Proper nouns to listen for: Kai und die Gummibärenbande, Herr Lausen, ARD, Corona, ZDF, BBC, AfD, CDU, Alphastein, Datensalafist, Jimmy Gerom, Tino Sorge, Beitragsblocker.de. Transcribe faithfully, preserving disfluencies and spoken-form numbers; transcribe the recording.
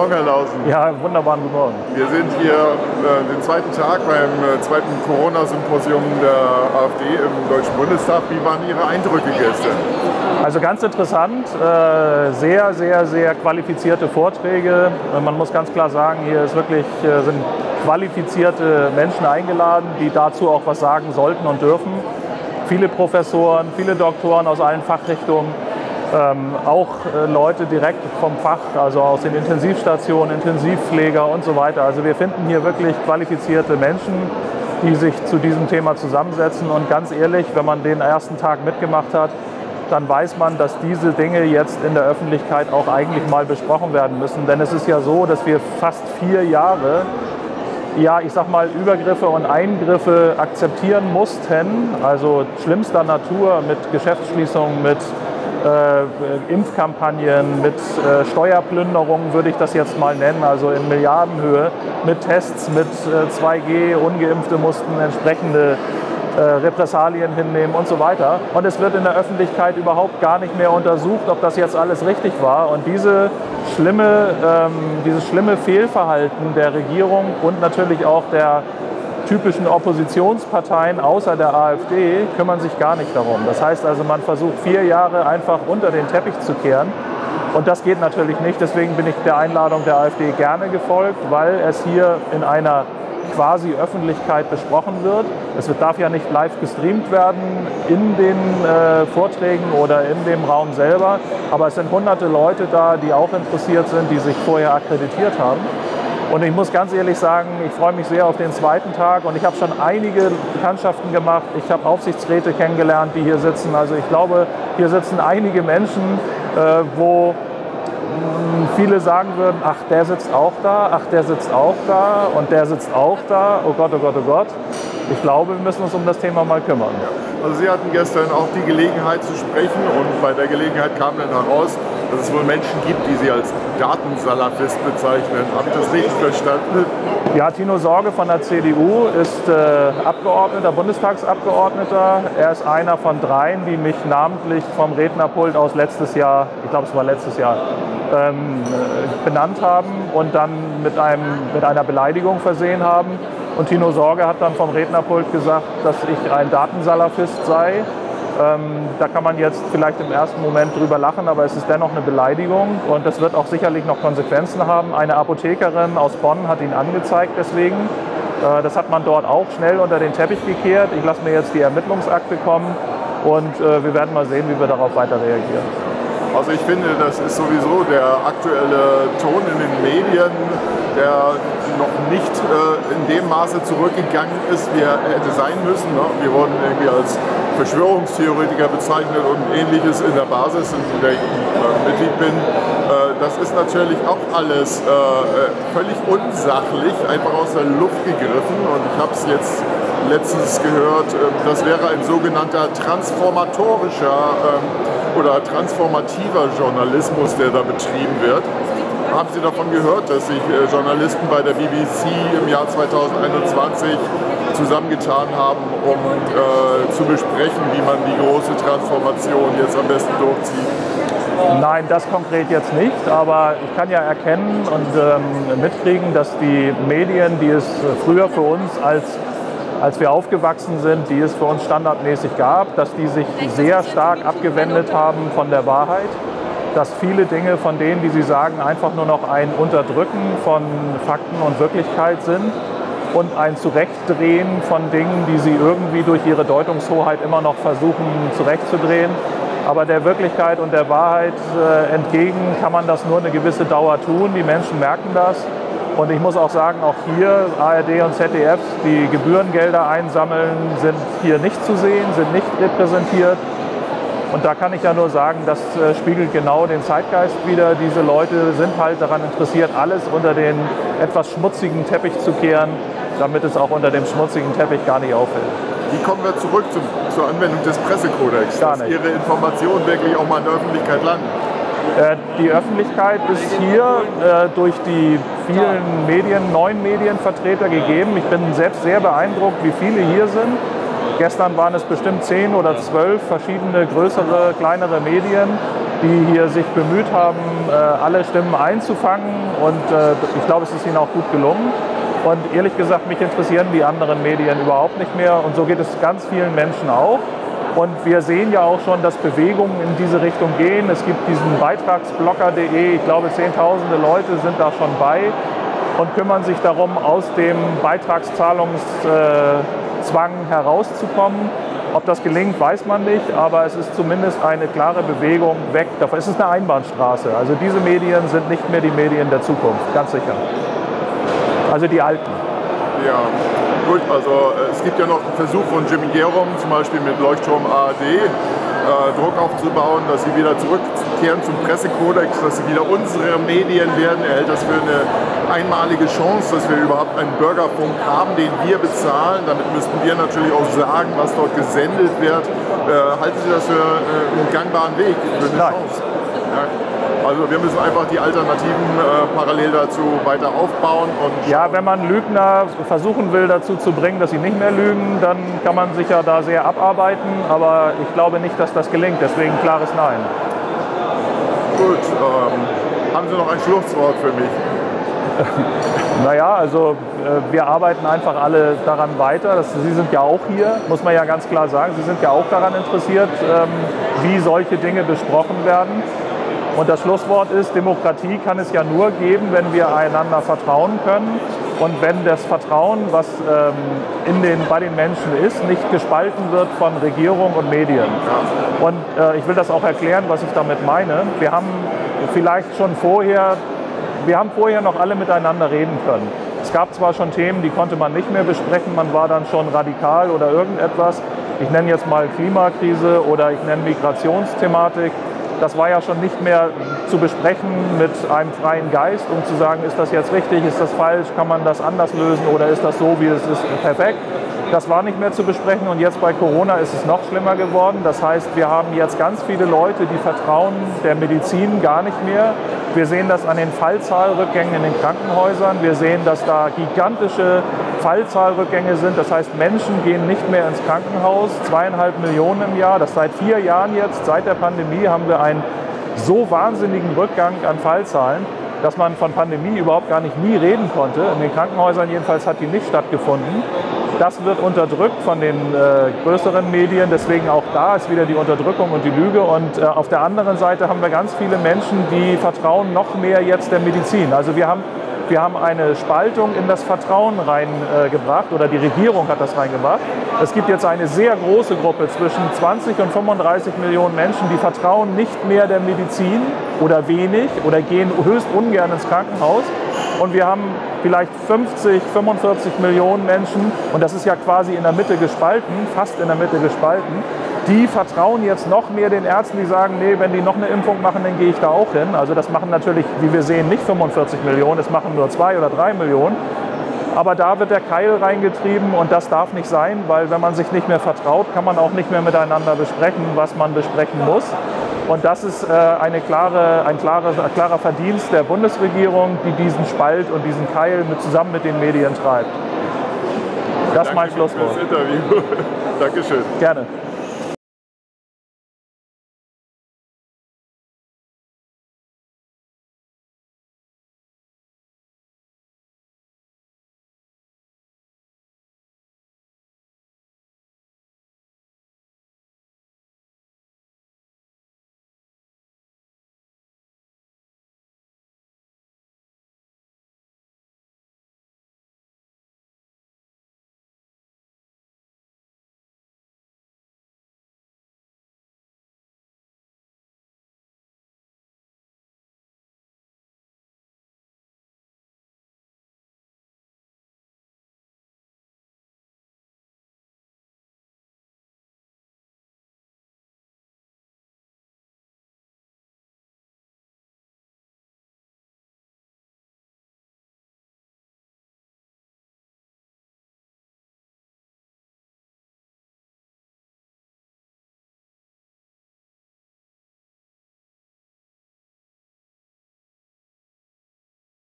Morgen, Herr Lausen. Ja, wunderbaren guten Morgen. Wir sind hier äh, den zweiten Tag beim äh, zweiten Corona-Symposium der AfD im Deutschen Bundestag. Wie waren Ihre Eindrücke gestern? Also ganz interessant, äh, sehr, sehr, sehr qualifizierte Vorträge. Äh, man muss ganz klar sagen, hier ist wirklich, äh, sind qualifizierte Menschen eingeladen, die dazu auch was sagen sollten und dürfen. Viele Professoren, viele Doktoren aus allen Fachrichtungen. Ähm, auch äh, Leute direkt vom Fach, also aus den Intensivstationen, Intensivpfleger und so weiter. Also wir finden hier wirklich qualifizierte Menschen, die sich zu diesem Thema zusammensetzen. Und ganz ehrlich, wenn man den ersten Tag mitgemacht hat, dann weiß man, dass diese Dinge jetzt in der Öffentlichkeit auch eigentlich mal besprochen werden müssen. Denn es ist ja so, dass wir fast vier Jahre, ja, ich sag mal, Übergriffe und Eingriffe akzeptieren mussten. Also schlimmster Natur mit Geschäftsschließungen, mit Äh, Impfkampagnen, mit äh, Steuerplünderungen würde ich das jetzt mal nennen, also in Milliardenhöhe, mit Tests, mit äh, zwei G, Ungeimpfte mussten entsprechende äh, Repressalien hinnehmen und so weiter. Und es wird in der Öffentlichkeit überhaupt gar nicht mehr untersucht, ob das jetzt alles richtig war. Und diese schlimme, ähm, dieses schlimme Fehlverhalten der Regierung und natürlich auch der typischen Oppositionsparteien außer der AfD kümmern sich gar nicht darum. Das heißt also, man versucht vier Jahre einfach unter den Teppich zu kehren. Und das geht natürlich nicht. Deswegen bin ich der Einladung der AfD gerne gefolgt, weil es hier in einer quasi Öffentlichkeit besprochen wird. Es darf ja nicht live gestreamt werden in den äh, Vorträgen oder in dem Raum selber. Aber es sind hunderte Leute da, die auch interessiert sind, die sich vorher akkreditiert haben. Und ich muss ganz ehrlich sagen, ich freue mich sehr auf den zweiten Tag und ich habe schon einige Bekanntschaften gemacht. Ich habe Aufsichtsräte kennengelernt, die hier sitzen. Also ich glaube, hier sitzen einige Menschen, äh, wo mh, viele sagen würden, ach, der sitzt auch da, ach, der sitzt auch da und der sitzt auch da. Oh Gott, oh Gott, oh Gott. Ich glaube, wir müssen uns um das Thema mal kümmern. Also Sie hatten gestern auch die Gelegenheit zu sprechen und bei der Gelegenheit kam dann heraus, dass es wohl Menschen gibt, die Sie als Datensalafist bezeichnen. Haben Sie das richtig verstanden? Ja, Tino Sorge von der C D U ist äh, Abgeordneter, Bundestagsabgeordneter. Er ist einer von dreien, die mich namentlich vom Rednerpult aus letztes Jahr, ich glaube es war letztes Jahr, ähm, benannt haben und dann mit, einem, mit einer Beleidigung versehen haben. Und Tino Sorge hat dann vom Rednerpult gesagt, dass ich ein Datensalafist sei. Ähm, da kann man jetzt vielleicht im ersten Moment drüber lachen, aber es ist dennoch eine Beleidigung und das wird auch sicherlich noch Konsequenzen haben. Eine Apothekerin aus Bonn hat ihn angezeigt deswegen. Äh, das hat man dort auch schnell unter den Teppich gekehrt. Ich lasse mir jetzt die Ermittlungsakte kommen und äh, wir werden mal sehen, wie wir darauf weiter reagieren. Also ich finde, das ist sowieso der aktuelle Ton in den Medien, der noch nicht äh, in dem Maße zurückgegangen ist, wie er hätte sein müssen. Ne? Wir wurden irgendwie als Verschwörungstheoretiker bezeichnet und ähnliches in der Basis, in der ich äh, Mitglied bin. Äh, das ist natürlich auch alles äh, völlig unsachlich, einfach aus der Luft gegriffen. Und ich habe es jetzt letztens gehört, äh, das wäre ein sogenannter transformatorischer äh, oder transformativer Journalismus, der da betrieben wird. Haben Sie davon gehört, dass sich äh, Journalisten bei der B B C im Jahr zweitausendeinundzwanzig zusammengetan haben, um äh, zu besprechen, wie man die große Transformation jetzt am besten durchzieht? Nein, das konkret jetzt nicht, aber ich kann ja erkennen und ähm, mitkriegen, dass die Medien, die es früher für uns als als wir aufgewachsen sind, die es für uns standardmäßig gab, dass die sich sehr stark abgewendet haben von der Wahrheit. Dass viele Dinge von denen, die sie sagen, einfach nur noch ein Unterdrücken von Fakten und Wirklichkeit sind und ein Zurechtdrehen von Dingen, die sie irgendwie durch ihre Deutungshoheit immer noch versuchen zurechtzudrehen. Aber der Wirklichkeit und der Wahrheit äh, entgegen kann man das nur eine gewisse Dauer tun. Die Menschen merken das. Und ich muss auch sagen, auch hier A R D und Z D F, die Gebührengelder einsammeln, sind hier nicht zu sehen, sind nicht repräsentiert. Und da kann ich ja nur sagen, das äh, spiegelt genau den Zeitgeist wider. Diese Leute sind halt daran interessiert, alles unter den etwas schmutzigen Teppich zu kehren, damit es auch unter dem schmutzigen Teppich gar nicht auffällt. Wie kommen wir zurück zum, zur Anwendung des Pressekodex, dass Ihre Informationen wirklich auch mal in der Öffentlichkeit landen? Äh, die Öffentlichkeit ist hier äh, durch die vielen Medien, neuen Medienvertreter gegeben. Ich bin selbst sehr beeindruckt, wie viele hier sind. Gestern waren es bestimmt zehn oder zwölf verschiedene größere, kleinere Medien, die hier sich bemüht haben, alle Stimmen einzufangen, und ich glaube, es ist ihnen auch gut gelungen. Und ehrlich gesagt, mich interessieren die anderen Medien überhaupt nicht mehr, und so geht es ganz vielen Menschen auch. Und wir sehen ja auch schon, dass Bewegungen in diese Richtung gehen. Es gibt diesen Beitragsblocker punkt de, ich glaube, zehntausende Leute sind da schon bei und kümmern sich darum, aus dem Beitragszahlungszwang herauszukommen. Ob das gelingt, weiß man nicht, aber es ist zumindest eine klare Bewegung weg davon. Es ist eine Einbahnstraße. Also diese Medien sind nicht mehr die Medien der Zukunft, ganz sicher. Also die alten. Ja, gut, also es gibt ja noch einen Versuch von Jimmy Gerom, zum Beispiel mit Leuchtturm A R D, äh, Druck aufzubauen, dass sie wieder zurückkehren zum Pressekodex, dass sie wieder unsere Medien werden. Er hält das für eine einmalige Chance, dass wir überhaupt einen Bürgerfunk haben, den wir bezahlen. Damit müssten wir natürlich auch sagen, was dort gesendet wird. Äh, halten Sie das für äh, einen gangbaren Weg, für eine Chance? Ja. Also wir müssen einfach die Alternativen äh, parallel dazu weiter aufbauen. Und ja, wenn man Lügner versuchen will, dazu zu bringen, dass sie nicht mehr lügen, dann kann man sich ja da sehr abarbeiten. Aber ich glaube nicht, dass das gelingt. Deswegen klares Nein. Gut. Ähm, haben Sie noch ein Schlusswort für mich? Naja, also äh, wir arbeiten einfach alle daran weiter. Das, Sie sind ja auch hier, muss man ja ganz klar sagen. Sie sind ja auch daran interessiert, ähm, wie solche Dinge besprochen werden. Und das Schlusswort ist, Demokratie kann es ja nur geben, wenn wir einander vertrauen können. Und wenn das Vertrauen, was ähm, in den, bei den Menschen ist, nicht gespalten wird von Regierung und Medien. Und äh, ich will das auch erklären, was ich damit meine. Wir haben vielleicht schon vorher... Wir haben vorher noch alle miteinander reden können. Es gab zwar schon Themen, die konnte man nicht mehr besprechen, man war dann schon radikal oder irgendetwas. Ich nenne jetzt mal Klimakrise oder ich nenne Migrationsthematik. Das war ja schon nicht mehr zu besprechen mit einem freien Geist, um zu sagen, ist das jetzt richtig, ist das falsch, kann man das anders lösen oder ist das so, wie es ist, perfekt. Das war nicht mehr zu besprechen, und jetzt bei Corona ist es noch schlimmer geworden. Das heißt, wir haben jetzt ganz viele Leute, die vertrauen der Medizin gar nicht mehr. Wir sehen das an den Fallzahlrückgängen in den Krankenhäusern. Wir sehen, dass da gigantische Fallzahlrückgänge sind. Das heißt, Menschen gehen nicht mehr ins Krankenhaus. Zweieinhalb Millionen im Jahr. Das seit vier Jahren jetzt, seit der Pandemie, haben wir einen so wahnsinnigen Rückgang an Fallzahlen, dass man von Pandemie überhaupt gar nicht nie reden konnte. In den Krankenhäusern jedenfalls hat die nicht stattgefunden. Das wird unterdrückt von den äh, größeren Medien, deswegen auch da ist wieder die Unterdrückung und die Lüge. Und äh, auf der anderen Seite haben wir ganz viele Menschen, die vertrauen noch mehr jetzt der Medizin. Also wir haben, wir haben eine Spaltung in das Vertrauen reingebracht, äh, oder die Regierung hat das reingebracht. Es gibt jetzt eine sehr große Gruppe zwischen zwanzig und fünfunddreißig Millionen Menschen, die vertrauen nicht mehr der Medizin oder wenig oder gehen höchst ungern ins Krankenhaus. Und wir haben vielleicht fünfzig, fünfundvierzig Millionen Menschen, und das ist ja quasi in der Mitte gespalten, fast in der Mitte gespalten, die vertrauen jetzt noch mehr den Ärzten, die sagen, nee, wenn die noch eine Impfung machen, dann gehe ich da auch hin. Also das machen natürlich, wie wir sehen, nicht fünfundvierzig Millionen, das machen nur zwei oder drei Millionen. Aber da wird der Keil reingetrieben, und das darf nicht sein, weil wenn man sich nicht mehr vertraut, kann man auch nicht mehr miteinander besprechen, was man besprechen muss. Und das ist eine klare, ein klarer, klarer Verdienst der Bundesregierung, die diesen Spalt und diesen Keil mit, zusammen mit den Medien treibt. Das ist mein Schlusswort. Danke für das Interview. Dankeschön. Gerne.